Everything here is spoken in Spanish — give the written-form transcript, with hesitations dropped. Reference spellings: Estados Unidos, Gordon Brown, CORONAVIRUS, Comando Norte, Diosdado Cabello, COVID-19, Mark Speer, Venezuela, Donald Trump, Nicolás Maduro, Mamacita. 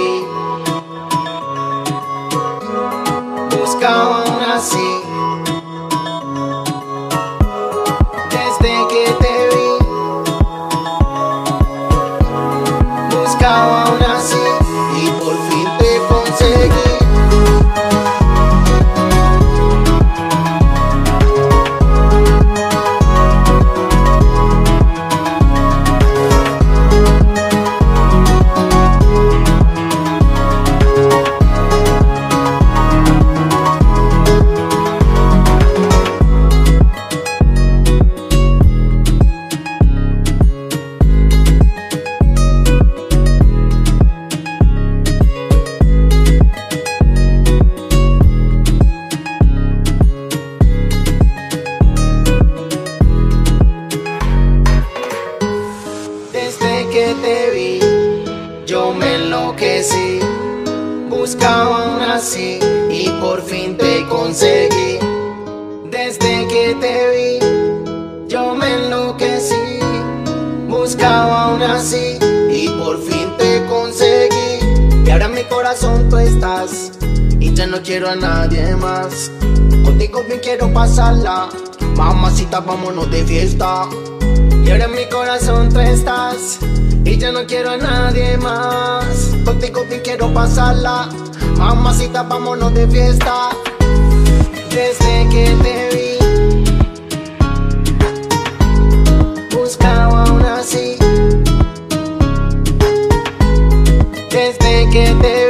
así, busca una así. Desde que te vi, buscaba una así y por fin te conseguí. Que te vi, yo me enloquecí, buscaba una así y por fin te conseguí. Desde que te vi, yo me enloquecí, buscaba una así y por fin te conseguí. Y ahora en mi corazón tú estás y ya no quiero a nadie más. Contigo bien quiero pasarla, mamacita, vámonos de fiesta. Y ahora en mi corazón tú estás y ya no quiero a nadie más. Contigo bien quiero pasarla, mamacita, vámonos de fiesta. Desde que te vi, buscaba una así. Desde que te vi.